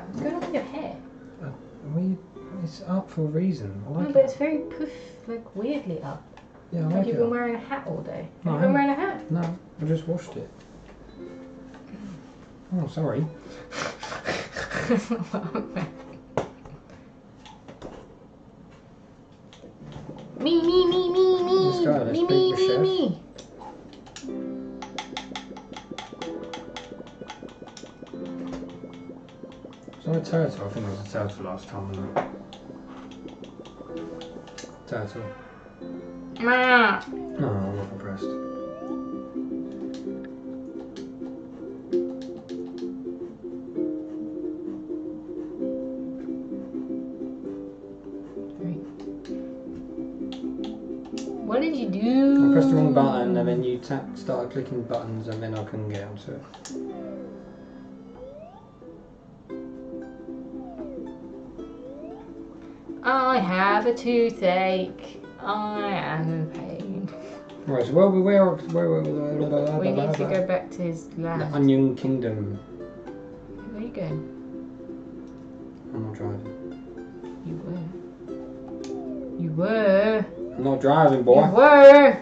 What's going on with your hair? It's up for a reason. I like no, but it's very poof, like weirdly up. Yeah, I like you've been wearing a hat all day. Have you been wearing a hat? No, I just washed it. Oh, sorry. That's not what I meant. Me. It's not a turtle. I think it was a turtle last time, wasn't it? Turtle. Ma. No, I'm not impressed. What did you do? I pressed the wrong button and then you started clicking buttons and then I couldn't get onto it. I have a toothache. I am in pain. Right, so where we need to go back to his last. The Onion Kingdom. Where are you going? I'm not driving. You were. You were. I'm not driving, boy. You were.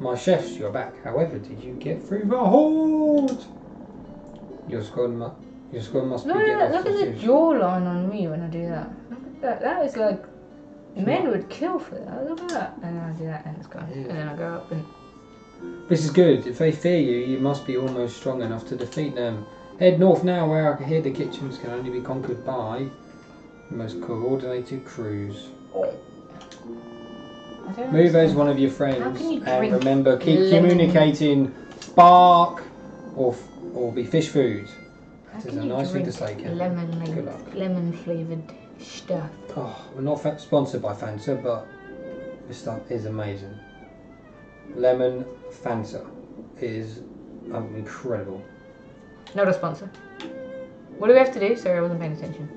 My chefs, you're back. However, did you get through the horde? Your squad must be getting off. Look at the jawline on me when I do that. Look at that. That is like men would kill for that. Look at that. And then I do that and it's gone. Yeah. And then I go up and. This is good. If they fear you, you must be almost strong enough to defeat them. Head north now, where I can hear the kitchens can only be conquered by the most coordinated crews. Move as one of your friends, and remember, keep communicating. Bark or be fish food. That is a nice thing to say, Ken. Lemon flavoured stuff. Oh, we're not sponsored by Fanta, but this stuff is amazing. Lemon Fanta is incredible. Not a sponsor. What do we have to do? Sorry, I wasn't paying attention.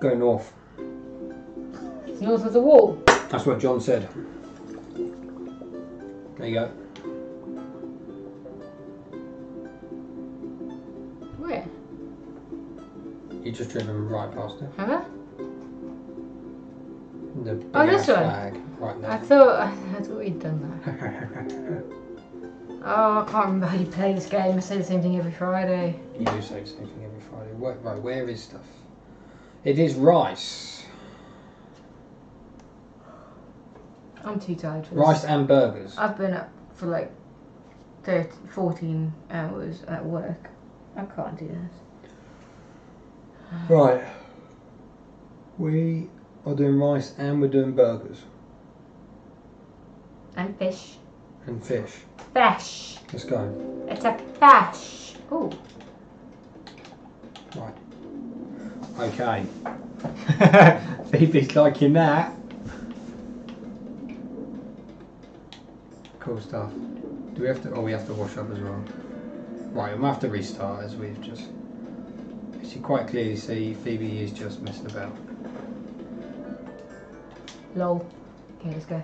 Go north. It's north of the wall. That's what John said. There you go. Where? You just driven right past it. Have I? The big flag. Right now. I thought we'd done that. Oh, I can't remember how you play this game. I say the same thing every Friday. You do say the same thing every Friday. Right, where is stuff? It is rice. I'm too tired for this. Rice and burgers. I've been up for like 14 hours at work. I can't do this. Right. We are doing rice and we're doing burgers. And fish. And fish. Fish. Let's go. It's a fish. Oh. Right. Okay. Phoebe's liking that. Cool stuff. Do we have to? Oh, we have to wash up as well. Right, we'll have to restart as we've just. As you quite clearly see, Phoebe is just messing about. Lol. Okay, let's go.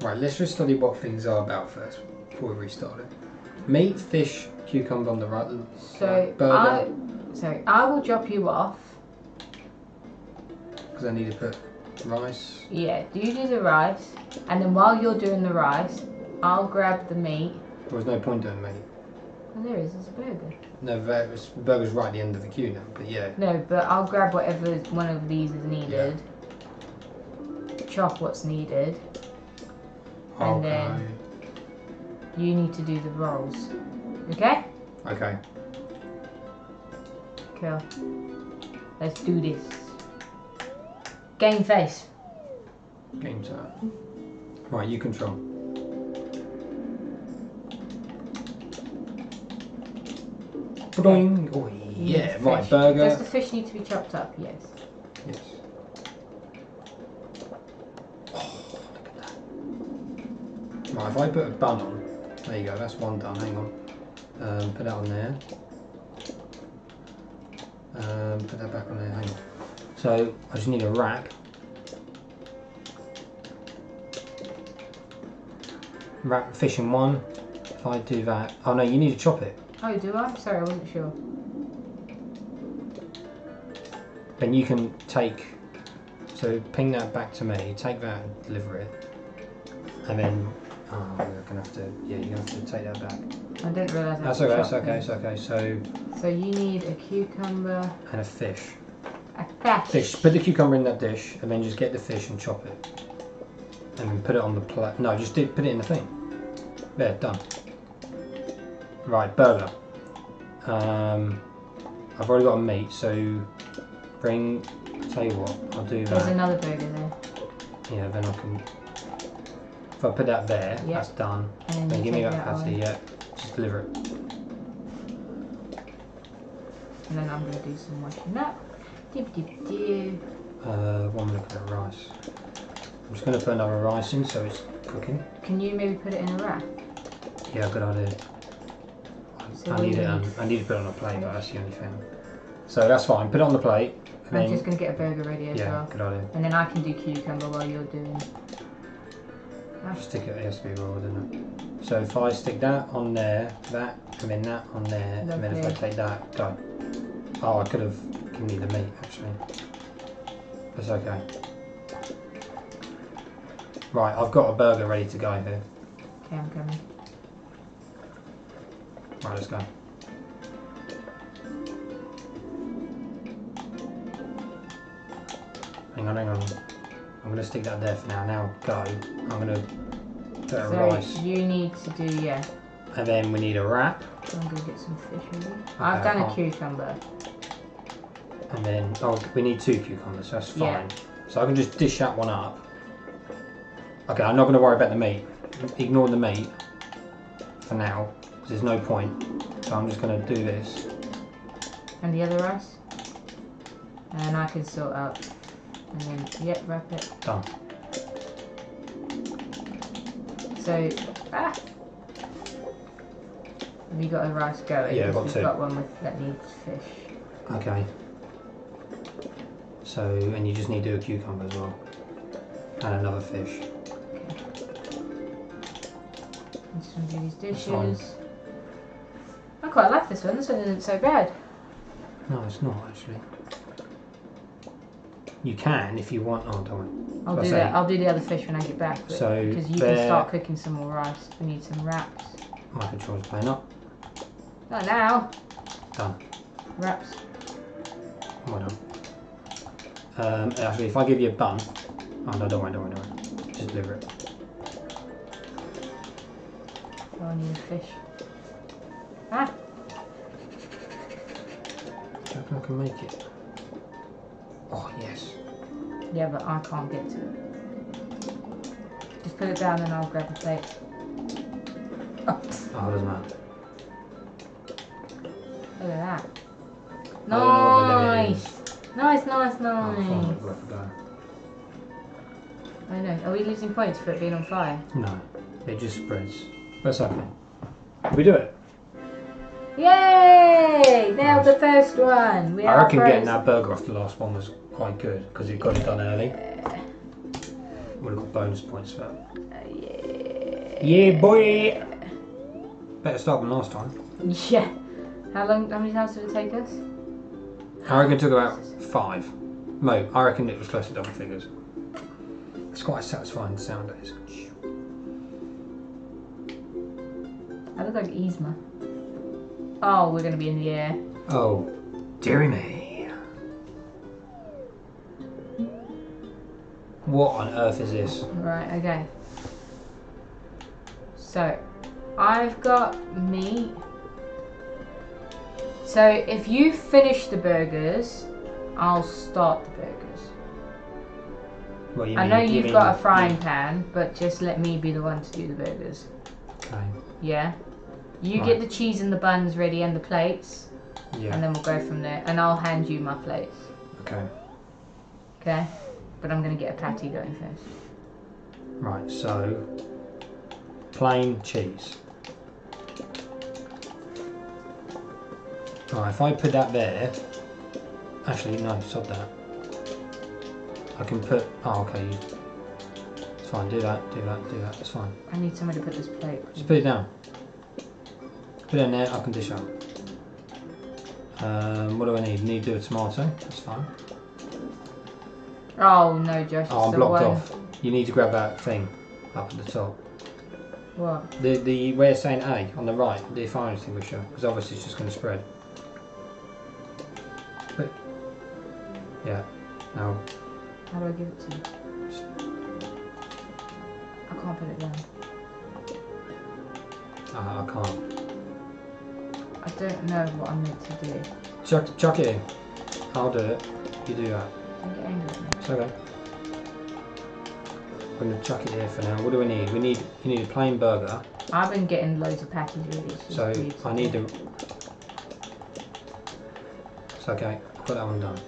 Right, let's just study what things are about first before we restart it. Meat, fish, cucumber on the right. So burger. I will drop you off. Because I need to put rice. Yeah, you do the rice, and then while you're doing the rice, I'll grab the meat. There was no point doing meat. Well, there is. It's a burger. No, the burger's right at the end of the queue now. But yeah. No, but I'll grab whatever one of these is needed. Yeah. Chop what's needed. And then you need to do the rolls. Okay? Okay. Cool. Let's do this. Game face. Game time. Right, you control. Boing. Oh, yeah, right, burger. Does the fish need to be chopped up? Yes. Yes. Right, if I put a bun on, there you go, that's one done, hang on. Put that on there. Put that back on there, hang on. So, I just need a wrap. wrap fish in one. If I do that, oh no, you need to chop it. Oh, do I? Sorry, I wasn't sure. Then you can take, so ping that back to me, take that and deliver it. And then, oh, you're gonna have to, yeah, you're gonna have to take that back. I didn't realise that. That's okay, it's okay, it's okay. So you need a cucumber. And a fish. A fish. Fish. Put the cucumber in that dish and then just get the fish and chop it. And then put it on the plate. No, just put it in the thing. There, done. Right, burger. I've already got a meat, so bring, I'll tell you what, I'll do that. There's another burger there. Yeah, then I can, if I put that there, yep, that's done. And then give me that patty, yeah, just deliver it. And then I'm going to do some washing up. One minute for the rice. I'm just going to put another rice in so it's cooking. Can you maybe put it in a wrap? Yeah, good idea. So I need to put it on a plate, but that's the only thing. So that's fine, put it on the plate. And I'm just going to get a burger ready as well. Yeah, good idea. And then I can do cucumber while you're doing... Stick it, it has to be raw, doesn't it? So if I stick that on there, that, and then that on there, lovely, and then if I take that, go. Oh, I could have given you the meat, actually. That's okay. Right, I've got a burger ready to go here. Okay, I'm coming. Right, let's go. Hang on, hang on. I'm going to stick that there for now. Now go. I'm going to put a rice. You need to do, yeah. And then we need a wrap. I'm going to get some fish ready. Okay, I've done a cucumber. And then, oh, we need two cucumbers, so that's fine. Yeah. So I can just dish that one up. Okay, I'm not going to worry about the meat. Ignore the meat for now, because there's no point. So I'm just going to do this. And the other rice. And I can sort out. And then, yep, wrap it. Done. So, ah! Have you got the rice going? Yeah, I've got two. Got one with, that needs fish. Okay. So, and you just need to do a cucumber as well. And another fish. Okay. I'm just going to do these dishes. I quite like this one. This one isn't so bad. No, it's not actually. You can if you want. Oh, don't. I'll do that. I'll do the other fish when I get back. So because you can start cooking some more rice. We need some wraps. My controller's playing up. Not now. Done. Wraps. Well done. Actually, if I give you a bun, oh no, don't worry. Just deliver it. Oh, I need a fish. Ah. I reckon I can make it. Oh, yes. Yeah, but I can't get to it. Just put it down and I'll grab a plate. Oh, oh, it doesn't matter. Look at that. Nice! Nice. Oh, I know. Are we losing points for it being on fire? No. It just spreads. That's okay. We do it. Yay! Nailed the first one. I reckon getting that burger off the last one was quite good because it got it done early. Would have got bonus points for that. Yeah, boy. Better start than last time. Yeah. How long? How many times did it take us? I reckon it took about 5. No, I reckon it was close to double figures. It's quite a satisfying sound. It is. I look like Yzma. Oh, we're going to be in the air. Oh, dearie me. What on earth is this? Right, okay. So, I've got meat. So, if you finish the burgers, I'll start the burgers. What do you mean? I know you've got a frying pan, but just let me be the one to do the burgers. Okay. Yeah? You get the cheese and the buns ready and the plates, and then we'll go from there. And I'll hand you my plates. Okay. Okay? But I'm going to get a patty going first. Right, so... plain cheese. Alright, if I put that there... Actually, no, stop that. I can put... Oh, okay. It's fine. Do that. It's fine. I need somebody to put this plate. Just put it down. Put it in there. I can dish out. What do I need? Need to do a tomato. That's fine. Oh no, Josh. Oh, I'm blocked off. You need to grab that thing up at the top. What? The where it's saying A on the right, the fire extinguisher, because obviously it's just going to spread. But yeah. Now. How do I give it to you? I can't put it down. I can't. I don't know what I'm meant to do. Chuck it in. I'll do it. You do that. Don't get angry at me. It's okay. I'm going to chuck it here for now. What do we need? We need a plain burger. I've been getting loads of packages. So I need to... It's okay. Put that one down.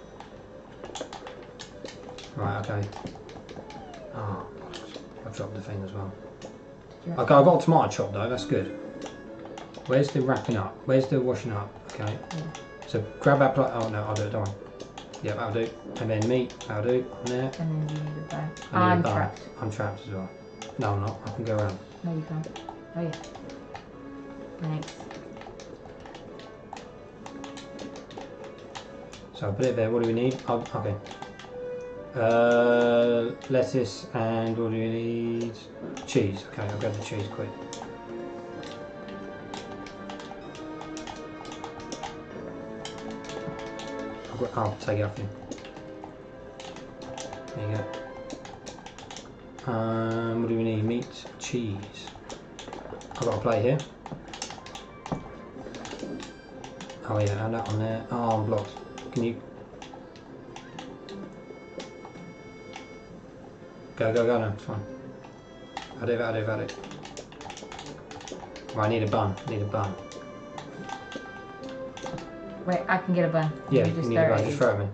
Right, okay. Oh, I dropped the thing as well. Okay, I've got a tomato chop though. That's good. Where's the wrapping up? Where's the washing up? Okay. Yeah. So grab that plate. Oh no, I'll do it. Don't worry. Yeah, that'll do. And then meat, that'll do. And there. And then you need a bag. I'm trapped. I'm trapped as well. No, I'm not. I can go around. No, you can't. Oh yeah. Thanks. So I'll put it there. What do we need? Okay. Lettuce and what do we need? Cheese. Okay, I'll grab the cheese quick. I'll take it off you. There you go. What do we need? Meat, cheese. I've got a plate here. Oh yeah, and that one there. Oh, I'm blocked. Can you? Go, no, it's fine. I'll do it. Right, I need a bun. Wait, I can get a bun. Yeah, you need a bun. Just throw it at me.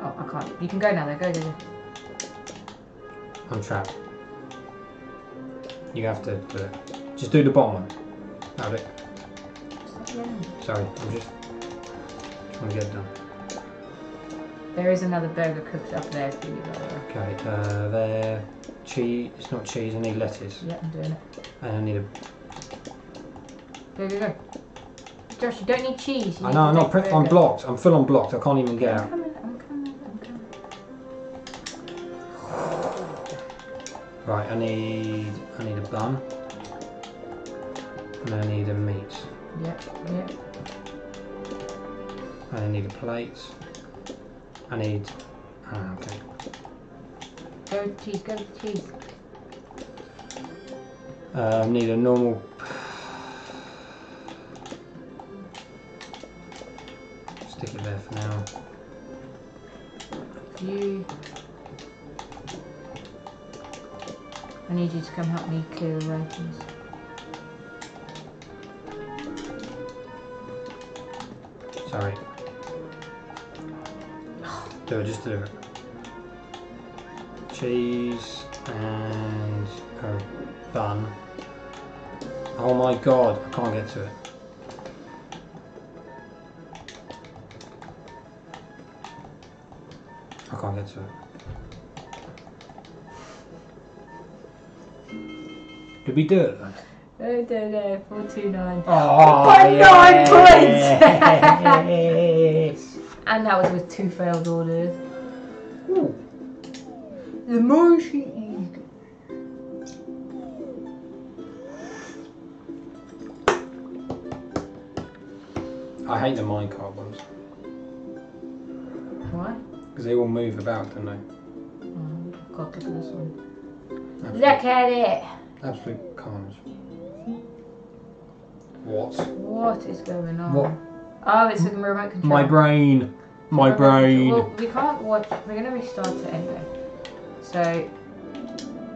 Oh, I can't. You can go now, though. Go. I'm trapped. You have to do it. Just do the bottom one. That'll do it. Sorry, I'm just trying to get it done. There is another burger cooked up there for you, though. Okay, there. Cheese. It's not cheese. I need lettuce. Yeah, I'm doing it. And I need a... Go. Josh, you don't need cheese. I know, I'm not. I'm blocked. I'm full on blocked. I can't even get out. I'm coming. Right, I need a bun. And I need a meat. Yep. And I need a plate. I need. Okay. Go with cheese. I need a normal. Stick it there for now. I need you to come help me clear the items. Sorry. Do it, just deliver it. Cheese and a bun. Oh my god, I can't get to it. Did we do it then? I don't know, 429. Oh, by 9 points! And that was with 2 failed orders. Ooh. The more she eats. I hate the minecart ones. Why? Because they all move about, don't they? Oh, God, look at this one. Absolute, look at it! Absolute calms. What? What is going on? What? Oh, it's with the remote control. My brain. Well, we can't watch. We're going to restart it anyway. So,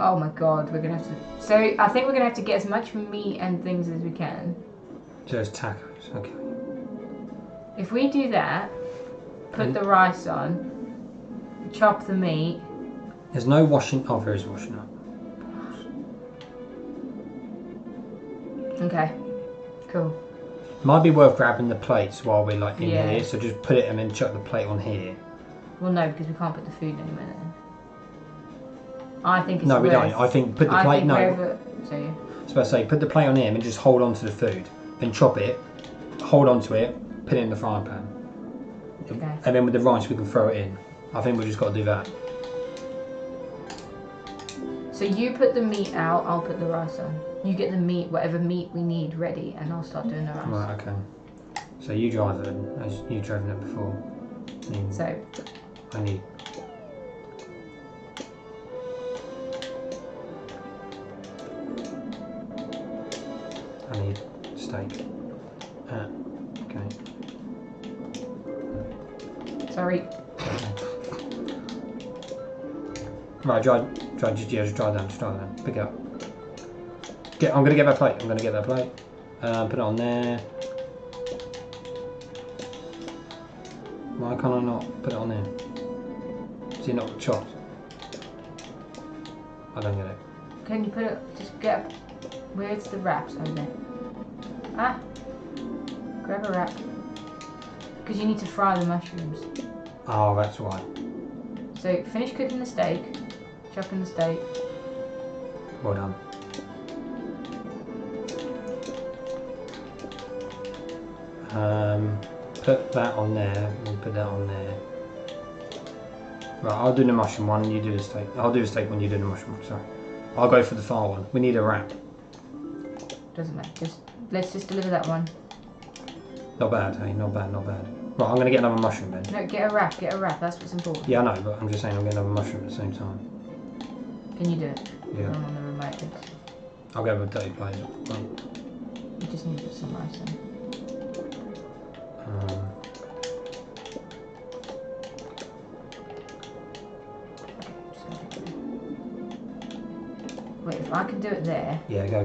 oh my God, we're going to have to. So, I think we're going to have to get as much meat and things as we can. Just tacos, okay. If we do that, put the rice on. Chop the meat. There's no washing. Oh, there is washing up. Okay, cool. Might be worth grabbing the plates while we're like in here. So just put it and then chuck the plate on here. Well, no, because we can't put the food in a minute. I think it's worse. I think put the plate. I was about to say, put the plate on him and just hold on to the food. Then chop it, hold on to it, put it in the frying pan. Okay. And then with the rice we can throw it in. I think we've just got to do that. So you put the meat out, I'll put the rice on. You get the meat, whatever meat we need, ready, and I'll start doing the rice. Right, okay. So you drive it, as you've driven it before. And so I need. Steak. Okay. Sorry. Right, just dry down. Pick it up. I'm gonna get that plate. Put it on there. Why can't I not put it on there? Is it not chopped? I don't get it. Can you put it? Just get. Where's the wraps on there? Ah, grab a wrap. Because you need to fry the mushrooms. Oh, that's why. So finish cooking the steak, chopping the steak. Well done. Put that on there, and put that on there. Right, I'll do the mushroom one and you do the steak. I'll do the steak when you do the mushroom one, sorry. I'll go for the far one. We need a wrap. Doesn't matter, let's just deliver that one. Not bad, hey, not bad. Right, I'm going to get another mushroom then. No, get a wrap, that's what's important. Yeah, I know, but I'm just saying I'm getting another mushroom at the same time. Can you do it? Yeah. I'm on the remote. I'll go with a dirty plate. You just need to put some rice in. Wait, if I can do it there. Yeah, go.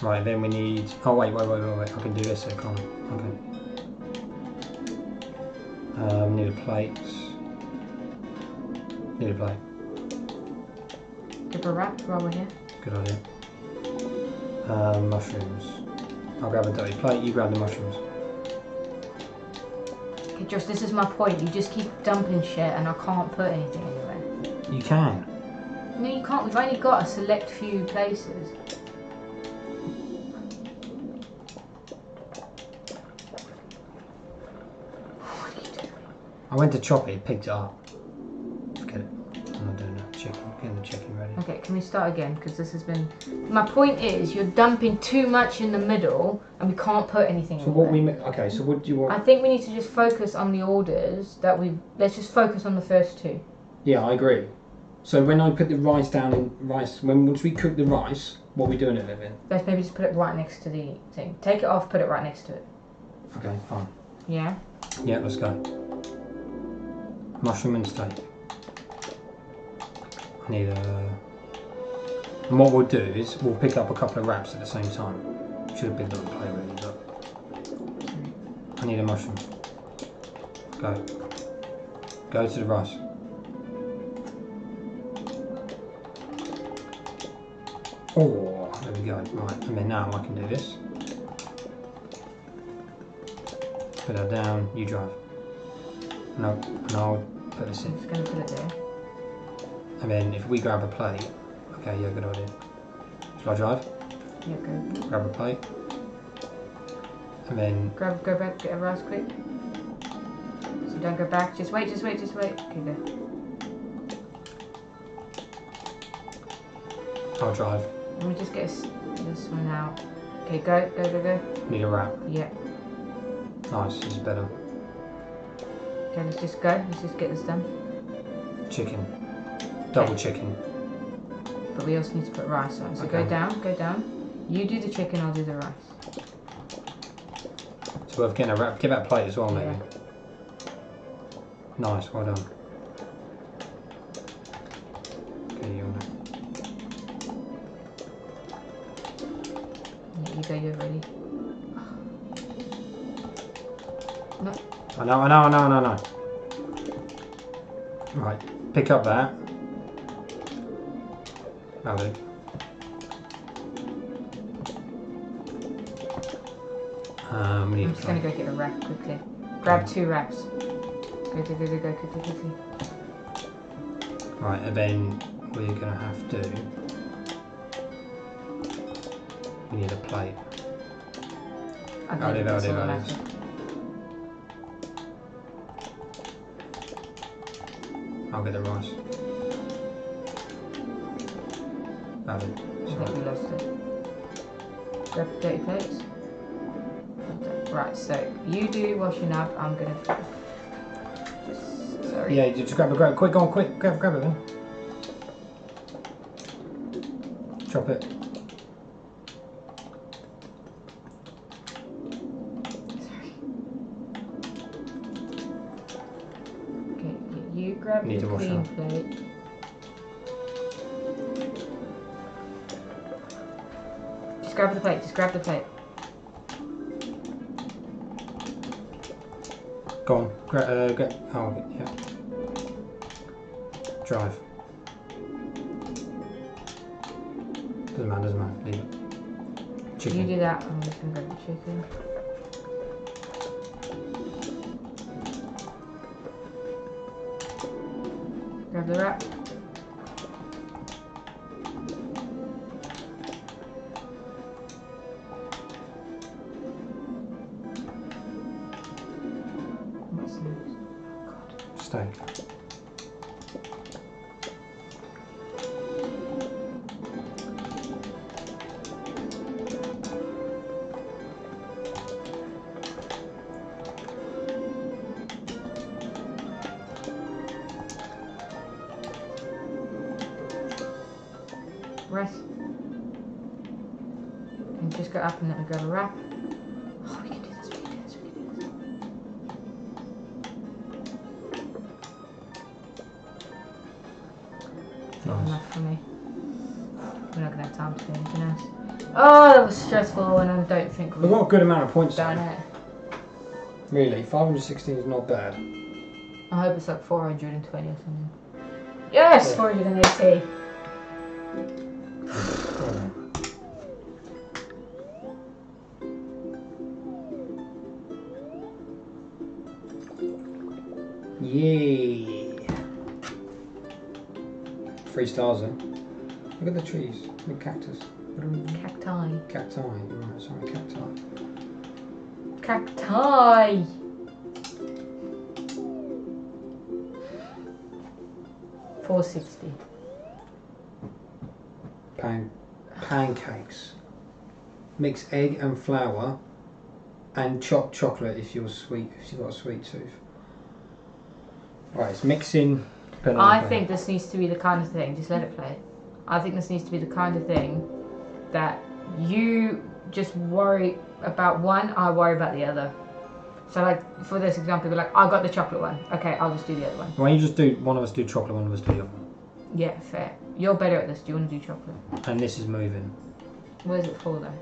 Right, then we need. Oh, wait. I can do this, can't I? Okay. Need a plate. Give a wrap while we're here. Good idea. Mushrooms. I'll grab a dirty plate, you grab the mushrooms. Okay, Josh, this is my point. You just keep dumping shit and I can't put anything anywhere. You can. No, you can't. We've only got a select few places. I went to chop it, picked it up. Forget it. I'm not doing that. Chicken. Getting the chicken ready. Okay, can we start again? Because this has been. My point is, you're dumping too much in the middle, and we can't put anything. So in what there. Okay, so what do you want? I think we need to just focus on the orders that we. Let's just focus on the first two. Yeah, I agree. So when I put the rice down and rice, once we cook the rice, what are we doing with it then? Let's maybe just put it right next to the thing. Take it off. Put it right next to it. Okay, fine. Yeah. Yeah, let's go. Mushroom and steak. I need a. And what we'll do is we'll pick up a couple of wraps at the same time. Should have been on the plate really, but I need a mushroom. Go. Go to the rice. Oh, there we go. Right, and then now I can do this. Put that down. You drive. No, I'll put this in. I'm just going to put it there. And then if we grab a plate, okay, yeah, good idea. Shall I drive? Yeah, go. Grab a plate. And then. Go back, get a rice quick. So don't go back, just wait. Okay, go. I'll drive. Let me just get this one out. Okay, go. Need a wrap? Yeah. Nice, this is better. Okay, let's just go. Let's just get this done. Chicken. Double chicken. But we also need to put rice on. So okay. Go down. You do the chicken, I'll do the rice. So we're getting a wrap. Give that plate as well, maybe. Yeah. Nice, well done. Okay, you want it. Yeah, you go, you're ready. I know. Right, pick up that. Have it. I'm just gonna go get a rack quickly. Grab 2 racks. Go quickly. Right, and then we're gonna have to. We need a plate. I'll do. I'll get the rice. I think we lost it. Grab 30 plates. Right, so you do washing up. I'm gonna. Sorry. Yeah, you just grab it. Quick, go on, quick. Grab it, man. Chop it. Need to wash up. Plate. Just grab the plate. Go on, yeah. Drive. Doesn't matter, leave it. Chicken. You do that, I'm just gonna grab the chicken. Grab the wrap. What's next? Steak. Rice. And just go up and let me grab a wrap. Oh, we can do this. Nice. Not enough for me. We're not going to have time to do anything else. Oh, that was stressful, and I don't think we've got a good amount of points down here. Really, 516 is not bad. I hope it's like 420 or something. Yes, yeah. 480. Yay! 3 stars then. Look at the trees. The cactus. Cacti. Cacti. Right, sorry, cacti. Cacti! £4.60. Pancakes. Mix egg and flour and chopped chocolate if you've got a sweet tooth. Right, it's mixing. I think this needs to be the kind of thing, just let it play. I think this needs to be the kind of thing that you just worry about one, I worry about the other. So like, for this example, like, I got the chocolate one. Okay, I'll just do the other one. Why don't you just do, one of us do chocolate, one of us do the other one? Yeah, fair. You're better at this, do you want to do chocolate? And this is moving. Where's it for though?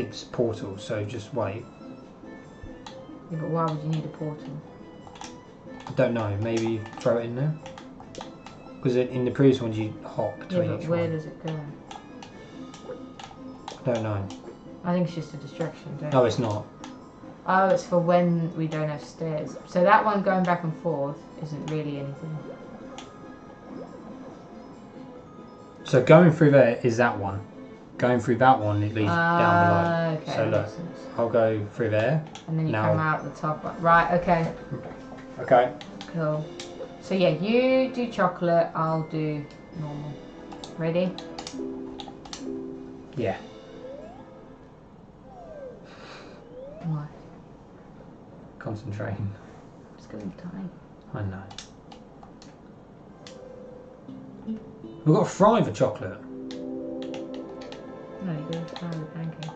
It's portal, so just wait. Yeah, but why would you need a portal? I don't know, maybe throw it in there? Because in the previous ones you hop between each one. Does it go? I don't know. I think it's just a distraction, don't you? No, it's not. Oh, it's for when we don't have stairs. So that one going back and forth isn't really anything. So going through there is that one. Going through that one, it leads down below. Okay, so look, I'll go through there. And then you come out the top one. Right, okay. Okay. Cool. So yeah, you do chocolate, I'll do normal. Ready? Yeah. What? Concentrating. Just give them time. I know. We've got to fry the chocolate. No, you've got to fry the pancake.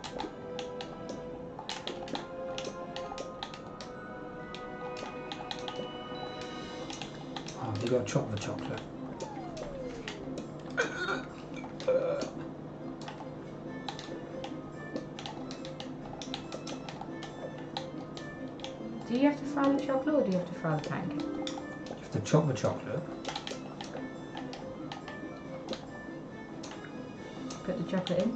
You got to chop the chocolate. Do you have to fry the chocolate or do you have to fry the pancake? You have to chop the chocolate. Put the chocolate in.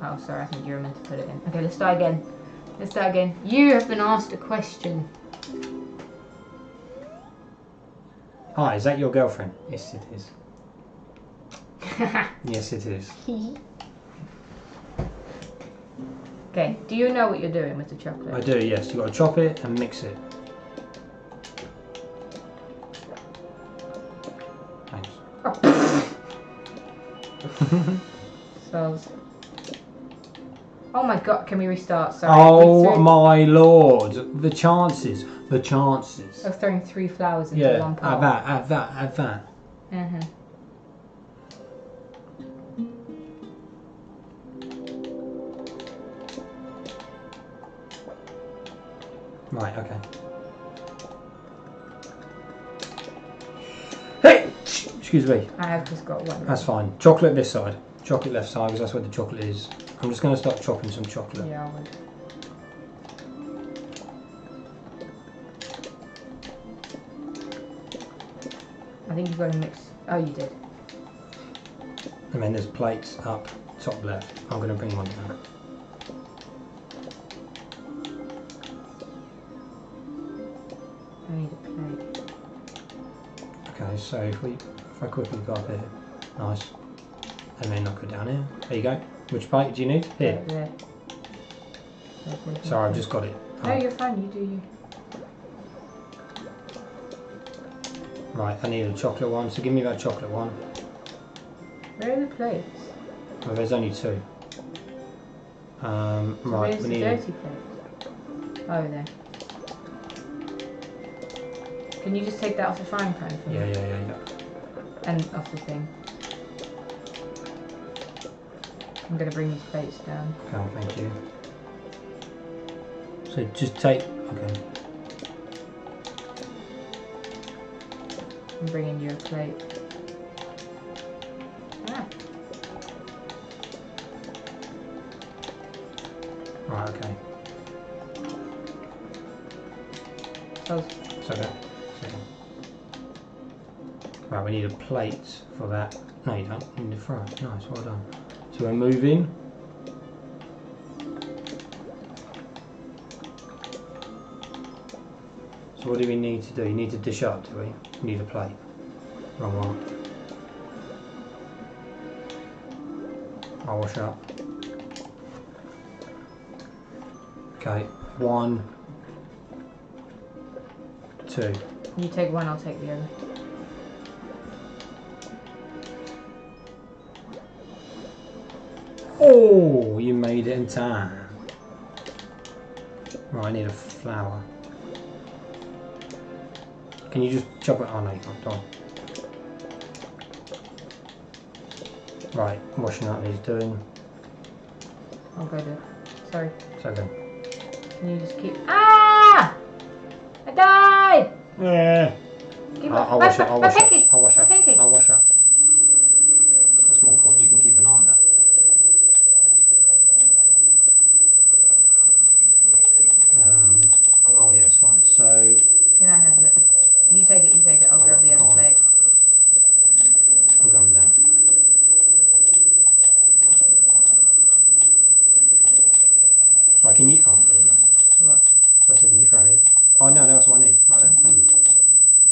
Oh, sorry, I think you were meant to put it in. Okay, let's start again. Let's start again. You have been asked a question. Hi, is that your girlfriend? Yes, it is. Yes, it is. Okay, do you know what you're doing with the chocolate? I do, yes. You've got to chop it and mix it. Thanks. Oh. So, oh my god, can we restart? Sorry. Oh my lord, the chances, the chances. I was throwing three flowers into one pot. Yeah, have that. Uh-huh. Right, okay. Hey! Excuse me. I have just got one. That's fine. Chocolate this side. Chocolate left side, because that's where the chocolate is. I'm just going to start chopping some chocolate. Yeah, I would. I think you've got to mix. Oh, you did. And then there's plates up, top left. I'm going to bring one down. I need a plate. Okay, so if I quickly go up here, nice, and then knock it down here. There you go. Which plate do you need? Here. There. Sorry, I've just got it. No, you're fine. You do you. Right, I need a chocolate one. So give me that chocolate one. Where are the plates? Well, there's only two. So right, where's we need the dirty plate? Oh, there. Can you just take that off the frying pan for me? Yeah. And off the thing. I'm going to bring these plates down. Okay, thank you. So just take... Okay. I'm bringing you a plate. Ah. Right, okay. It's okay. Right, we need a plate for that. No, you don't. You need a fry. Nice, well done. So we're moving. So what do we need to do? You need to dish up, do we? You need a plate. Wrong one. I'll wash up. Okay, one, two. You take one, I'll take the other. Oh, you made it in time. Right, I need a flower. Can you just chop it? Oh no, you can't. Done. Right, washing up is doing. I'll go do it. Sorry. It's okay. Can you just keep. Ah! I died! Yeah. I'll wash up. I'll wash up. That's more important. You can keep an eye on that. Oh yeah, it's fine. So can I have it? You take it. You take it. I'll grab the other plate. I'm going down. Right, can you? Oh, there you go. What? Right, so can you throw me? Oh no, that's what I need. Right there. Thank you.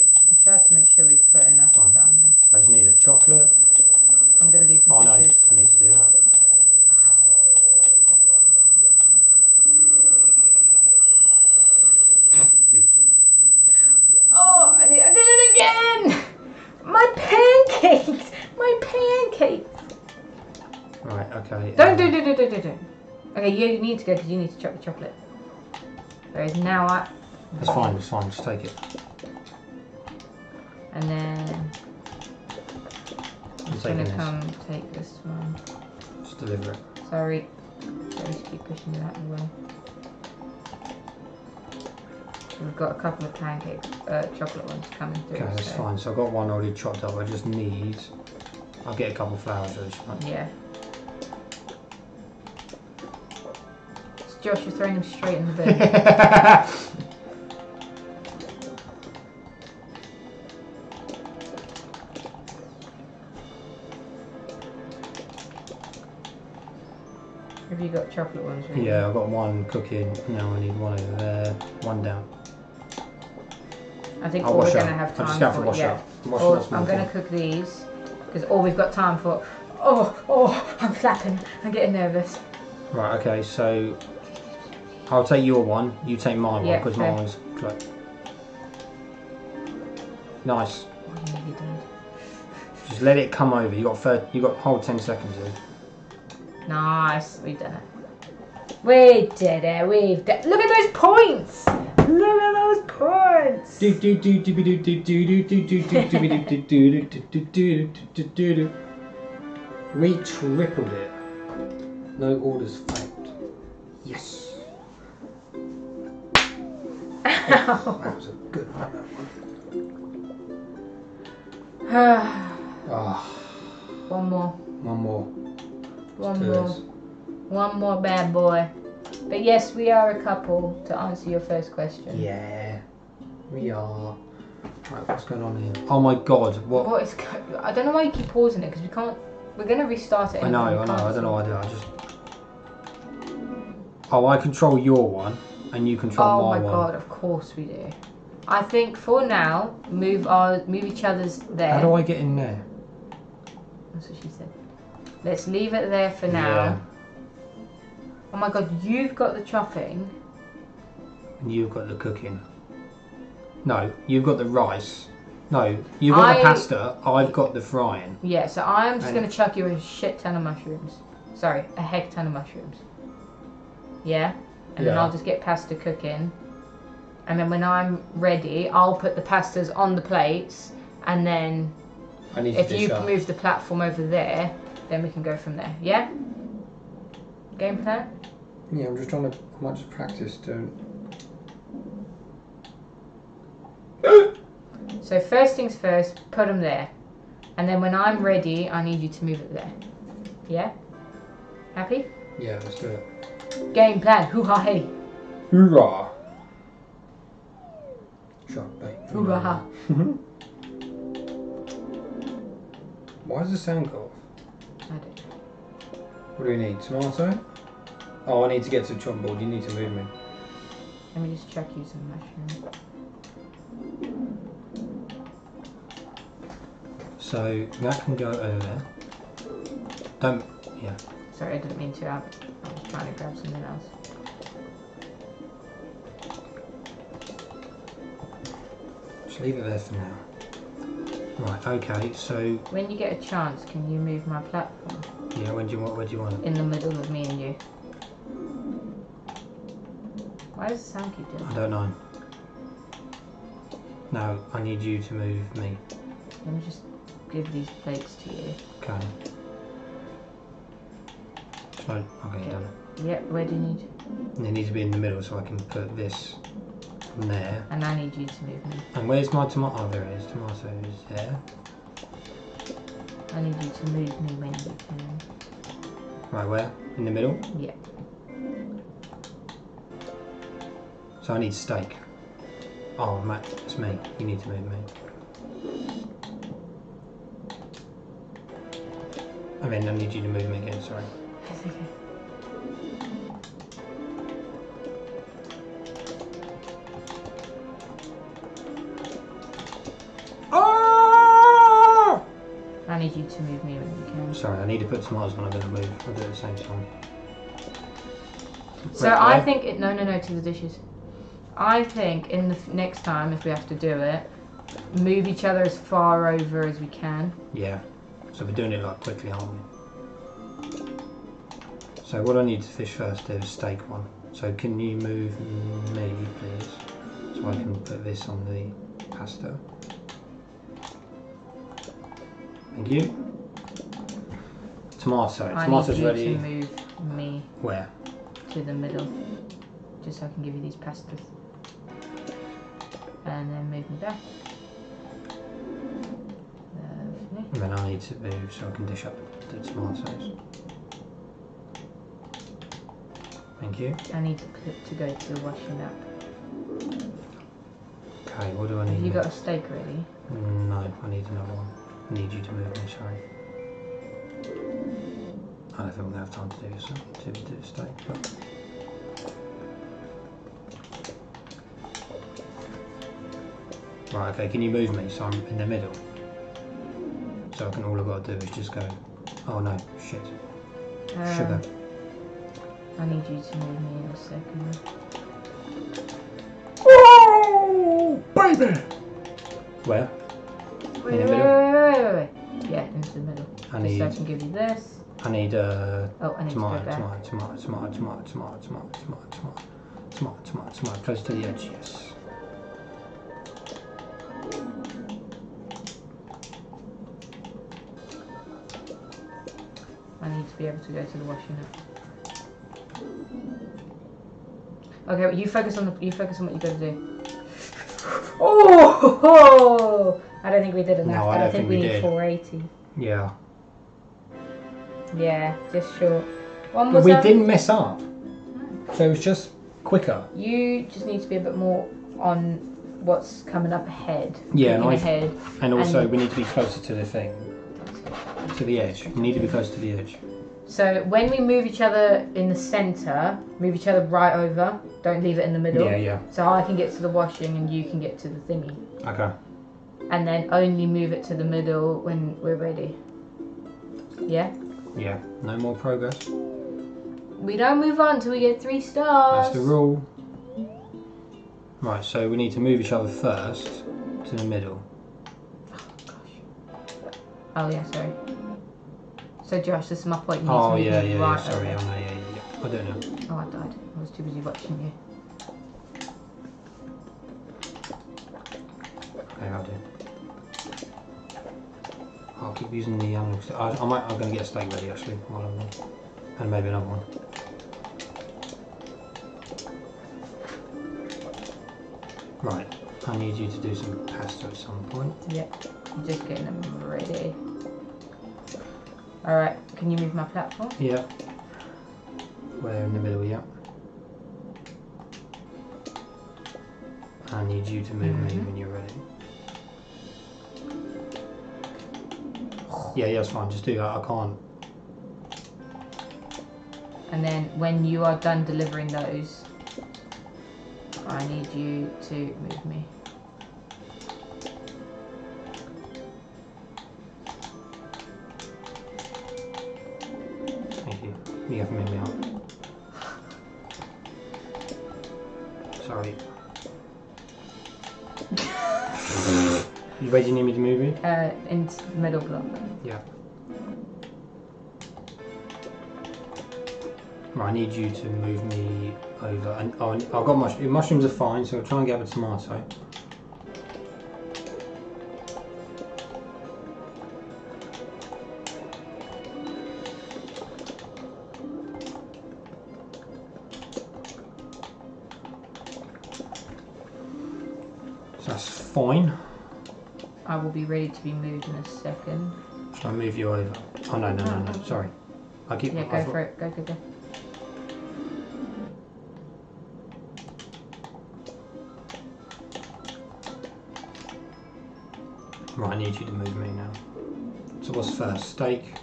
I tried to make sure we put enough down there. I just need a chocolate. I'm gonna do some. Oh no, dishes. I need to do that. Oh, I did it again! My pancakes! Right, okay. Don't. Okay, you need to go because you need to chop the chocolate. Whereas now I... It's fine, just take it. And then... I'm going to come take this one. Just deliver it. Sorry. I just keep pushing that away. We've got a couple of pancakes, chocolate ones coming through. Okay, that's fine. So I've got one already chopped up. I just need... I'll get a couple of flowers. Yeah. It's Josh, you're throwing them straight in the bin. Have you got chocolate ones? Yeah, I've got one cooking now. I need one over there, one down. I think all we're going to have time for it yet. I'm going to cook these because all we've got time for. Oh, I'm flapping. I'm getting nervous. Right. Okay. So I'll take your one. You take my one because my one's like nice. What have you done? Just let it come over. You got hold 10 seconds here. Nice, we done it. We did it. We've done. Look at those points. Look at those points. We tripled it. No orders failed. Yes. Ow. That was a good one. That one. One more. One more. One more. One more bad boy. But yes, we are a couple, to answer your first question. Yeah, we are. Right, what's going on here? Oh my god, what? What is I don't know why you keep pausing it, because we can't... We're going to restart it. I know, I don't know what I do. I just... Oh, I control your one, and you control my one. Oh my god, of course we do. I think for now, move each other's there. How do I get in there? That's what she said. Let's leave it there for now. Yeah. Oh my god, you've got the chopping. And you've got the cooking. No, you've got the rice. No, you've got the pasta, I've got the frying. Yeah, so I'm just going to chuck you a shit ton of mushrooms. Sorry, a heck ton of mushrooms. Yeah? And then I'll just get pasta cooking. And then when I'm ready, I'll put the pastas on the plates. And then if you move the platform over there, then we can go from there. Yeah? Game plan? Yeah, I'm just trying to... I might just practice doing... So first things first, put them there. And then when I'm ready, I need you to move it there. Yeah? Happy? Yeah, let's do it. Game plan. Hoo-ha-hey. Hoorah. Shark bait. Hoorah. Why does the sound go off? I don't know. What do we need? Tomato? Oh, I need to get to the chop board. You need to move me. Let me just chuck you some mushroom. So that can go over there. Don't. Yeah. Sorry, I didn't mean to. I was trying to grab something else. Just leave it there for now. Right. Okay. So. When you get a chance, can you move my platform? Yeah, where do you want it? In the middle of me and you. Why does the sound keep doing that? I don't know. No, I need you to move me. Let me just give these plates to you. Okay. So, okay, done it. Yep, where do you need it? They need to be in the middle so I can put this there. And I need you to move me. And where's my tomato? Oh, there it is. Tomato is there. I need you to move me when you can. Right, where? In the middle? Yeah. So I need steak. Oh, Matt, it's me. You need to move me. I mean, I need you to move me again, sorry. That's okay. Oh! I need you to move me when you can. Sorry, I need to put tomatoes on. I'm going to move. I'll do it at the same time. So right, I think it. No, to the dishes. I think in the next time, if we have to do it, move each other as far over as we can. Yeah. So we're doing it like quickly, aren't we? So what I need to fish first is steak one. So can you move me, please, so I can put this on the pasta. Thank you. Tomato. Tomato's ready. I need you to move me. Where? To the middle. Just so I can give you these pastas. And then move me back. Lovely. And then I need to move so I can dish up the tomatoes. Thank you. I need the clip to go to the washing up. Okay, what do I need? Have you got a steak ready? No, I need another one. I need you to move me, sorry. I don't have time to do some activity today. But right, okay, can you move me so I'm in the middle? So I can, all I've got to do is just go, oh no, shit. Sugar. I need you to move me in a second. Oh, baby! Where? Wait, in the middle? Wait. Yeah, into the middle. I can give you this. I need tomato, close to the edge, yes. I need to be able to go to the washing now. Okay, well, you focus on what you gotta do. Oh! I don't think we did enough. No, I don't think we need 480. Yeah. Yeah, just short. One was. But we didn't mess up. No. So it was just quicker. You just need to be a bit more on what's coming up ahead. Yeah, and also we need to be closer to the thing. To the edge. You need to be close to the edge. So when we move each other in the centre, move each other right over. Don't leave it in the middle. Yeah, yeah. So I can get to the washing and you can get to the thingy. Okay. And then only move it to the middle when we're ready. Yeah? Yeah. No more progress. We don't move on until we get 3 stars. That's the rule. Right, so we need to move each other first to the middle. Oh, gosh. Oh, yeah, sorry. So Josh, this is my point. I don't know. Oh, I died. I was too busy watching you. Okay, I'll do. I'll keep using the analog stick. I'm going to get a steak ready actually while I'm there, and maybe another one. Right, I need you to do some pasta at some point. Yep, I'm just getting them ready. Alright, can you move my platform? Yeah. We're in the middle, yeah. I need you to move me when you're ready. Yeah, that's fine, just do that, I can't. And then when you are done delivering those, I need you to move me. You have to move me up. Sorry. Where do you need me to move you? In the middle block. Yeah. Right, I need you to move me over. And oh, I've got mushrooms. Mushrooms are fine, so I'll try and get a tomato. I will be ready to be moved in a second. Should I move you over? Oh no, no, no, no, no. Sorry. I keep. Yeah, go for it. Go, go, go. Right, I need you to move me now. So what's first? Steak,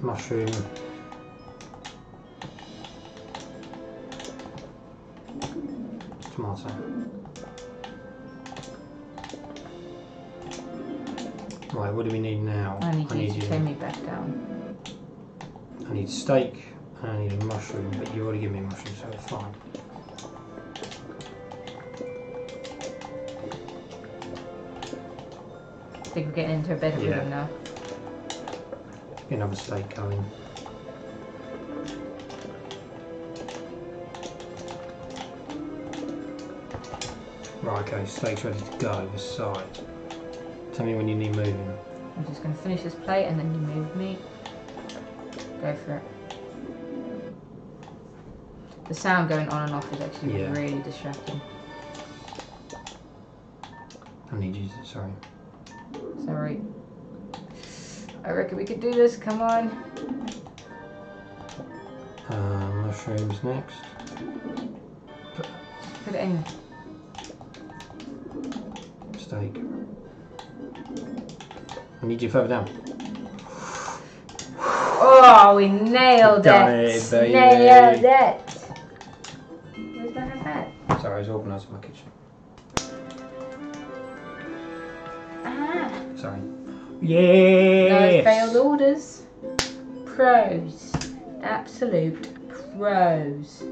mushroom. Tomato. Right, what do we need now? I need you to turn me back down. I need steak and I need a mushroom, but you already give me a mushroom, so it's fine. I think we're getting into a better rhythm now. Get another steak going. Right, okay, steak's ready to go, this side. Tell me when you need moving. I'm just going to finish this plate and then you move me. Go for it. The sound going on and off is actually really distracting. I need you to, sorry. Sorry. I reckon we could do this, come on. Mushrooms next. Put it in. Steak. I need you further down. Oh, we nailed it. Nailed it. Where's my hat? Sorry, I was organising my kitchen. Ah. Sorry. Yeah. No failed orders. Pros. Absolute pros.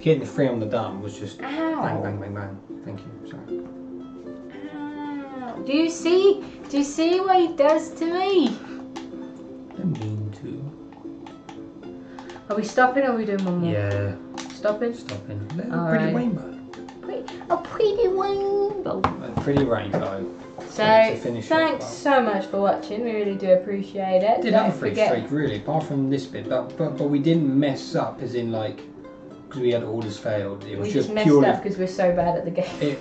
Getting the three on the dime was just bang, bang, bang, bang. Thank you. Sorry. Ah. Do you see? Do you see what he does to me? Are we stopping or are we doing one more? Yeah. Stopping? Stopping. Pretty rainbow. A pretty rainbow. A pretty rainbow. So, thanks so much for watching. We really do appreciate it. Did that pretty straight, really, apart from this bit. But we didn't mess up, as in, like, because we had orders failed. It was we just messed up because we're so bad at the game.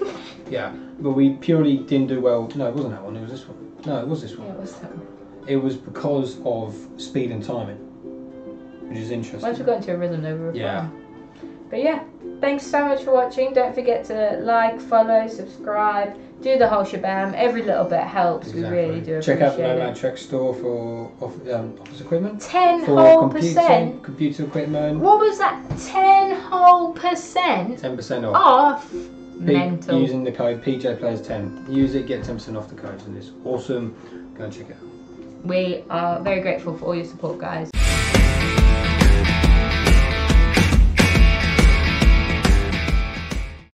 Yeah, but we purely didn't do well. No, it wasn't that one. It was this one. No, it was this one. Yeah, it was that one. It was because of speed and timing. Which is interesting. Once we got into a rhythm, they were fine. But yeah, thanks so much for watching. Don't forget to like, follow, subscribe, do the whole shabam. Every little bit helps. Exactly. We really do appreciate it. Check out the Nomad Trek store for office equipment. 10 whole percent. Computer equipment. What was that? 10 whole percent. 10% off. Mental. Using the code PJPlayers10. Use it, get 10% off the code, and it's awesome. Go and check it out. We are very grateful for all your support, guys.